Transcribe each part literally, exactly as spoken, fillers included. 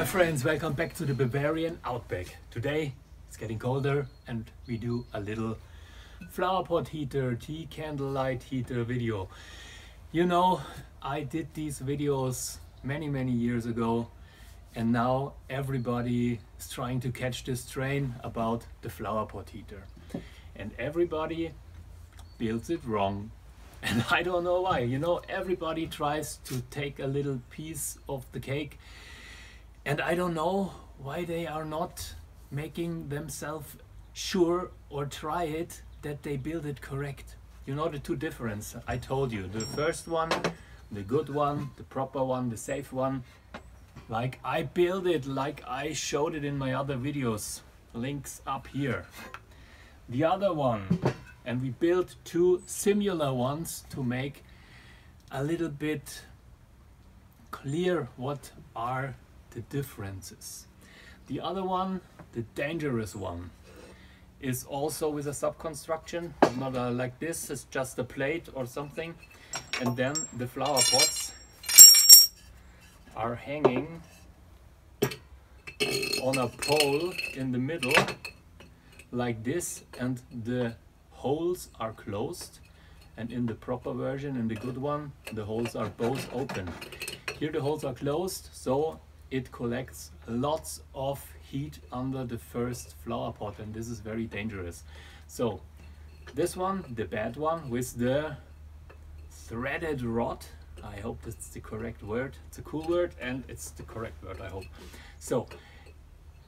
my friends, welcome back to the Bavarian Outback. Today it's getting colder and we do a little flower pot heater, tea candlelight heater video. You know, I did these videos many many years ago and now everybody is trying to catch this train about the flower pot heater. And everybody builds it wrong. And I don't know why, you know, everybody tries to take a little piece of the cake. And I don't know why they are not making themselves sure or try it that they build it correct. You know, the two differences I told you. The first one, the good one, the proper one, the safe one. Like I build it, like I showed it in my other videos. Links up here. The other one. And we built two similar ones to make a little bit clear what are the differences. The other one, the dangerous one, is also with a sub-construction, not a, like this, it's just a plate or something. And then the flower pots are hanging on a pole in the middle like this, and the holes are closed, and in the proper version, in the good one, the holes are both open. Here the holes are closed, so it collects lots of heat under the first flower pot, and this is very dangerous. So this one, the bad one, with the threaded rod, I hope that's the correct word, it's a cool word and it's the correct word, I hope. So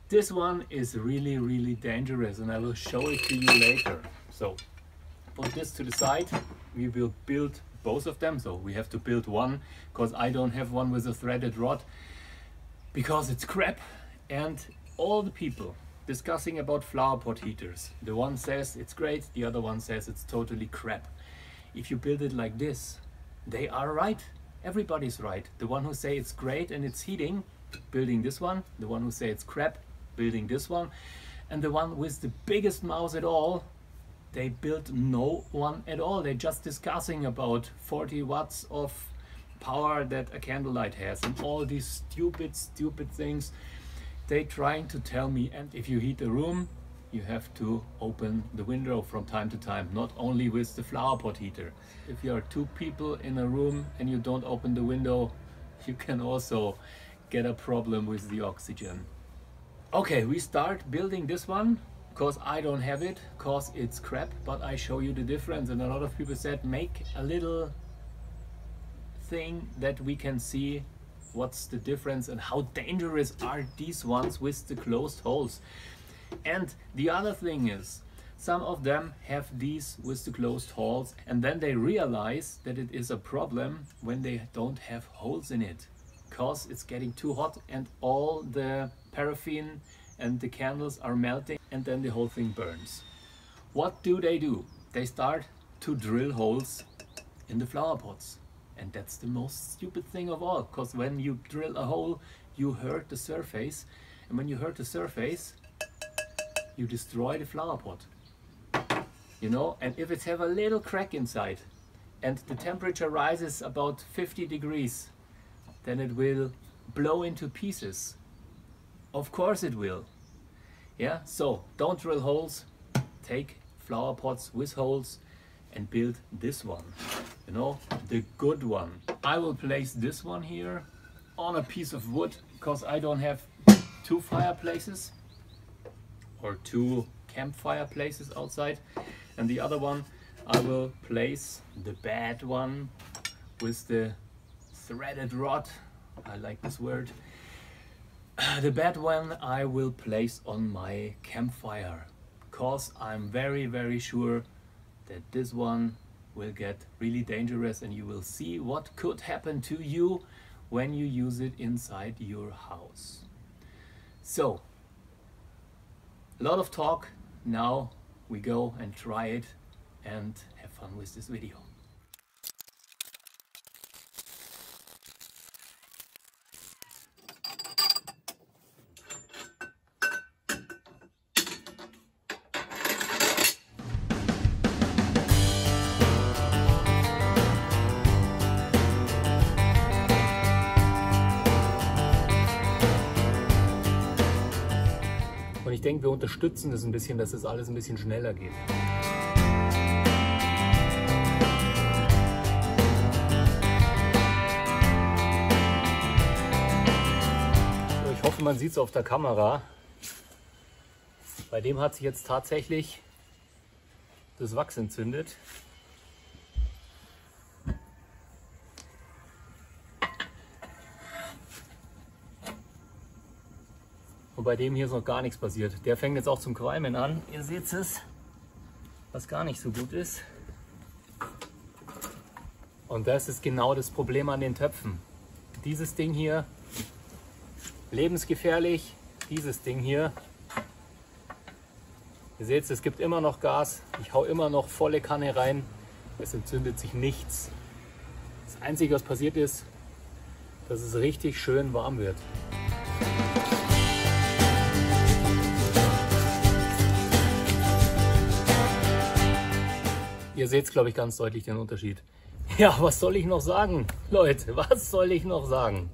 this one is really really dangerous and I will show it to you later. So put this to the side, we will build both of them. So we have to build one because I don't have one with a threaded rod because it's crap. And all the people discussing about flower pot heaters, the one says it's great, the other one says it's totally crap. If you build it like this, they are right. Everybody's right. The one who say it's great and it's heating, building this one. The one who say it's crap, building this one. And the one with the biggest mouth at all, they built no one at all. They're just discussing about forty watts of power that a candlelight has and all these stupid, stupid things they're trying to tell me. And if you heat the room, you have to open the window from time to time, not only with the flower pot heater. If you are two people in a room and you don't open the window, you can also get a problem with the oxygen. Okay, we start building this one. Because I don't have it, because it's crap, but I show you the difference. And a lot of people said, make a little thing that we can see what's the difference and how dangerous are these ones with the closed holes. And the other thing is, some of them have these with the closed holes and then they realize that it is a problem when they don't have holes in it, because it's getting too hot and all the paraffin and the candles are melting and then the whole thing burns. What do they do? They start to drill holes in the flower pots. And that's the most stupid thing of all, because when you drill a hole, you hurt the surface. And when you hurt the surface, you destroy the flower pot. You know, and if it have a little crack inside and the temperature rises about fifty degrees, then it will blow into pieces. Of course it will. Yeah, so don't drill holes, take flower pots with holes and build this one, you know, the good one. I will place this one here on a piece of wood because I don't have two fireplaces or two campfire places outside. And the other one, I will place the bad one with the threaded rod. I like this word. The bad one I will place on my campfire, cause I'm very very sure that this one will get really dangerous and you will see what could happen to you when you use it inside your house. So, a lot of talk, now we go and try it and have fun with this video. denke, wir unterstützen das ein bisschen, dass es das alles ein bisschen schneller geht. So, ich hoffe, man sieht es auf der Kamera. Bei dem hat sich jetzt tatsächlich das Wachs entzündet. Und bei dem hier ist noch gar nichts passiert. Der fängt jetzt auch zum Qualmen an. Ihr seht es, was gar nicht so gut ist. Und das ist genau das Problem an den Töpfen. Dieses Ding hier, lebensgefährlich. Dieses Ding hier. Ihr seht es, es gibt immer noch Gas. Ich hau immer noch volle Kanne rein. Es entzündet sich nichts. Das Einzige, was passiert ist, dass es richtig schön warm wird. Ihr seht es, glaube ich, ganz deutlich den Unterschied. Ja, was soll ich noch sagen? Leute, was soll ich noch sagen?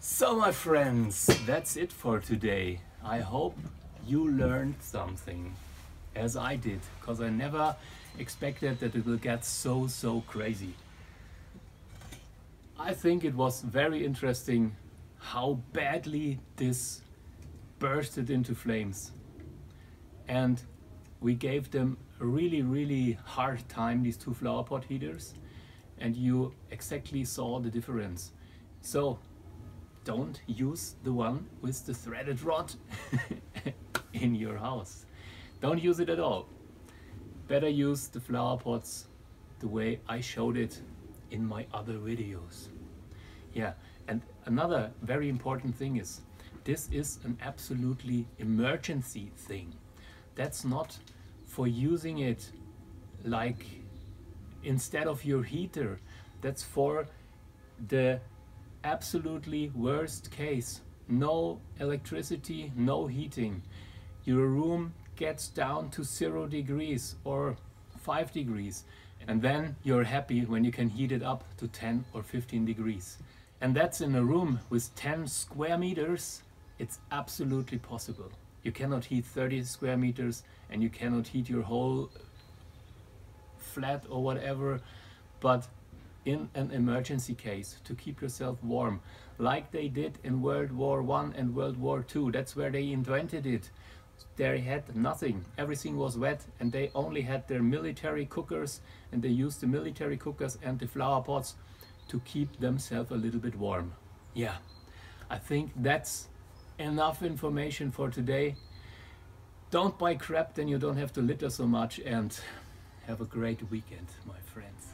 So, my friends, that's it for today. I hope you learned something, as I did, because I never expected that it will get so so crazy. I think it was very interesting how badly this bursted into flames, and we gave them a really really hard time, these two flower pot heaters, and you exactly saw the difference. So don't use the one with the threaded rod in your house. Don't use it at all. Better use the flower pots the way I showed it in my other videos. Yeah, and another very important thing is, this is an absolutely emergency thing. That's not for using it like instead of your heater. That's for the absolutely worst case. No electricity, no heating. Your room gets down to zero degrees or five degrees, and then you're happy when you can heat it up to ten or fifteen degrees. And that's in a room with ten square meters. It's absolutely possible. You cannot heat thirty square meters, and you cannot heat your whole flat or whatever, but in an emergency case, to keep yourself warm, like they did in World War One and World War Two. That's where they invented it. They had nothing, everything was wet, and they only had their military cookers, and they used the military cookers and the flower pots to keep themselves a little bit warm. Yeah, I think that's enough information for today. Don't buy crap, then you don't have to litter so much, and have a great weekend, my friends.